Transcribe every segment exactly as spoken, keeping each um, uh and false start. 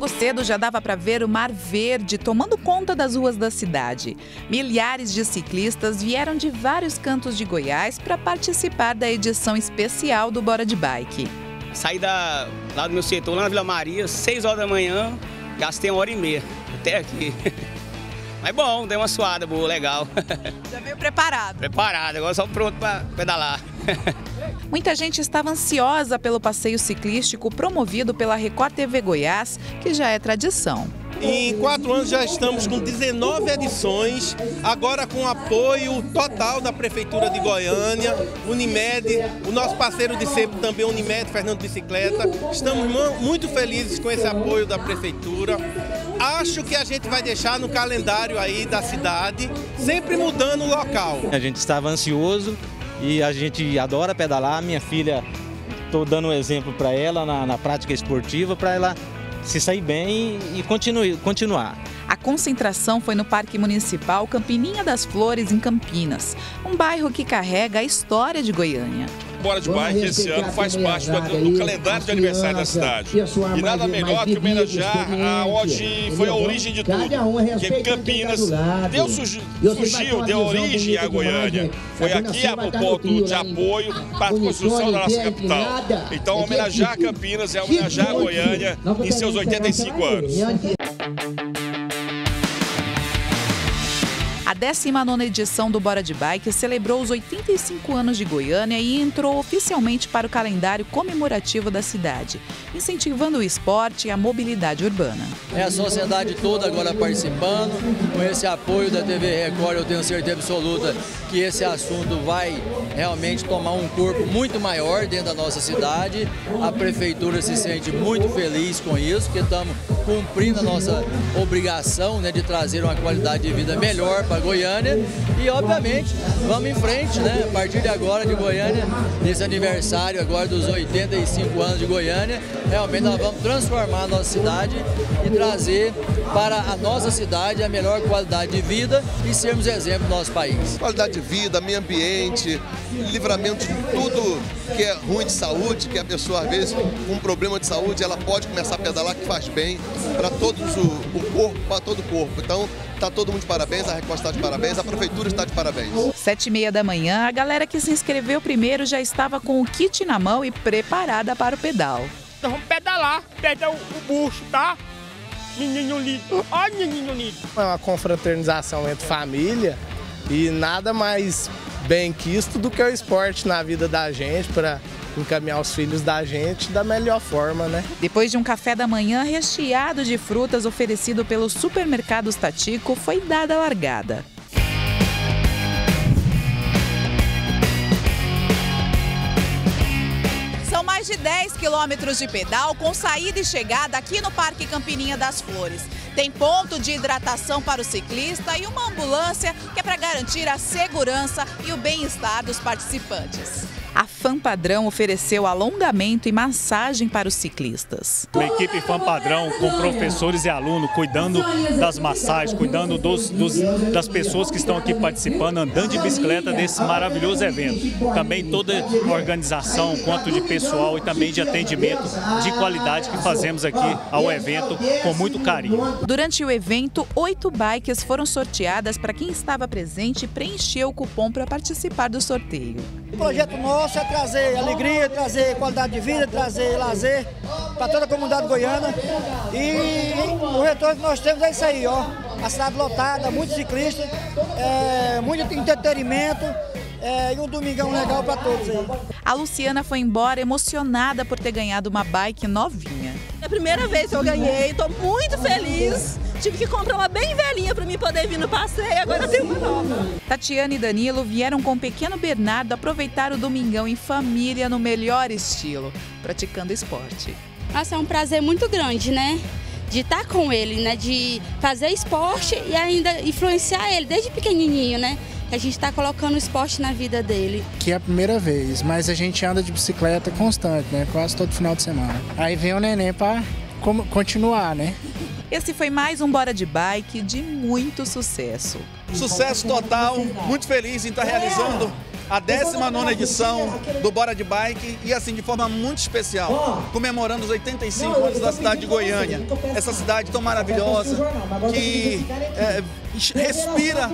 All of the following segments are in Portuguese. Logo cedo já dava para ver o mar verde tomando conta das ruas da cidade. Milhares de ciclistas vieram de vários cantos de Goiás para participar da edição especial do Bora de Bike. Saí da, lá do meu setor, lá na Vila Maria, seis horas da manhã, gastei uma hora e meia até aqui. Mas bom, deu uma suada boa, legal. Já veio preparado? Preparado, agora só pronto para pedalar. Muita gente estava ansiosa pelo passeio ciclístico promovido pela Record T V Goiás, que já é tradição. Em quatro anos já estamos com dezenove edições, agora com apoio total da Prefeitura de Goiânia, Unimed, o nosso parceiro de sempre também, Unimed, Fernando Bicicleta. Estamos muito felizes com esse apoio da Prefeitura. Acho que a gente vai deixar no calendário aí da cidade, sempre mudando o local. A gente estava ansioso. E a gente adora pedalar, minha filha, estou dando um exemplo para ela na, na prática esportiva, para ela se sair bem e, e continue, continuar. A concentração foi no Parque Municipal Campininha das Flores, em Campinas, um bairro que carrega a história de Goiânia. Bora de Bike esse ano faz parte do calendário de aniversário da cidade. E nada melhor que homenagear aonde foi a origem de tudo, que Campinas deu, surgiu, deu origem à Goiânia. Foi aqui o ponto de apoio para a construção da nossa capital. Então homenagear Campinas é homenagear a Goiânia em seus oitenta e cinco anos. A décima nona edição do Bora de Bike celebrou os oitenta e cinco anos de Goiânia e entrou oficialmente para o calendário comemorativo da cidade, incentivando o esporte e a mobilidade urbana. É a sociedade toda agora participando, com esse apoio da T V Record, eu tenho certeza absoluta que esse assunto vai realmente tomar um corpo muito maior dentro da nossa cidade. A Prefeitura se sente muito feliz com isso, porque estamos cumprindo a nossa obrigação, né, de trazer uma qualidade de vida melhor para Goiânia e, obviamente, vamos em frente, né? A partir de agora de Goiânia, nesse aniversário agora dos oitenta e cinco anos de Goiânia, realmente nós vamos transformar a nossa cidade e trazer para a nossa cidade a melhor qualidade de vida e sermos exemplo do nosso país. Qualidade de vida, meio ambiente, livramento de tudo que é ruim de saúde, que a pessoa, às vezes, com um problema de saúde, ela pode começar a pedalar, que faz bem para todo o corpo, para todo o corpo. Então, está todo mundo de parabéns, a Record está de parabéns, a Prefeitura está de parabéns. Sete e meia da manhã, a galera que se inscreveu primeiro já estava com o kit na mão e preparada para o pedal. Nós vamos pedalar, perder o bucho, tá? Menino lindo, olha menino lindo. É uma confraternização entre família e nada mais bem que isto do que o esporte na vida da gente, para encaminhar os filhos da gente da melhor forma, né? Depois de um café da manhã recheado de frutas oferecido pelo supermercado Estático, foi dada a largada. São mais de dez quilômetros de pedal com saída e chegada aqui no Parque Campininha das Flores. Tem ponto de hidratação para o ciclista e uma ambulância que é para garantir a segurança e o bem-estar dos participantes. A Fã Padrão ofereceu alongamento e massagem para os ciclistas. Uma equipe Fã Padrão com professores e alunos cuidando das massagens, cuidando dos, dos, das pessoas que estão aqui participando, andando de bicicleta desse maravilhoso evento. Também toda a organização, quanto de pessoal e também de atendimento de qualidade que fazemos aqui ao evento com muito carinho. Durante o evento, oito bikes foram sorteadas para quem estava presente e preencheu o cupom para participar do sorteio. O projeto nosso é trazer alegria, trazer qualidade de vida, trazer lazer para toda a comunidade goiana. E o retorno que nós temos é isso aí, ó. A cidade lotada, muitos ciclistas, é, muito entretenimento é, e um domingão legal para todos aí. A Luciana foi embora emocionada por ter ganhado uma bike novinha. É a primeira vez que eu ganhei, estou muito feliz. Tive que comprar uma bem velhinha para mim poder vir no passeio, agora tem uma nova. Tatiana e Danilo vieram com o pequeno Bernardo aproveitar o domingão em família no melhor estilo, praticando esporte. Nossa, é um prazer muito grande, né? De estar com ele, né? De fazer esporte e ainda influenciar ele desde pequenininho, né? A gente está colocando esporte na vida dele. Que é a primeira vez, mas a gente anda de bicicleta constante, né? Quase todo final de semana. Aí vem o neném para continuar, né? Esse foi mais um Bora de Bike de muito sucesso. Sucesso total, muito feliz em estar realizando a décima nona edição do Bora de Bike e assim de forma muito especial, comemorando os oitenta e cinco anos da cidade de Goiânia. Essa cidade tão maravilhosa que é, respira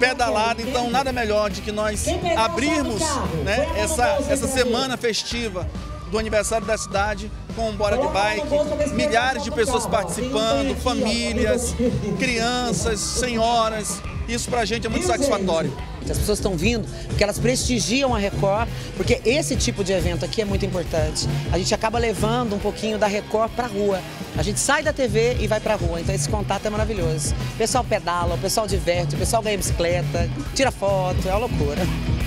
pedalada, então nada melhor de que nós abrirmos, né, essa, essa semana festiva do aniversário da cidade com Bora de Bike, milhares de pessoas participando, famílias, crianças, senhoras. Isso pra gente é muito satisfatório. As pessoas estão vindo porque elas prestigiam a Record, porque esse tipo de evento aqui é muito importante. A gente acaba levando um pouquinho da Record pra rua. A gente sai da T V e vai pra rua, então esse contato é maravilhoso. O pessoal pedala, o pessoal diverte, o pessoal ganha bicicleta, tira foto, é uma loucura.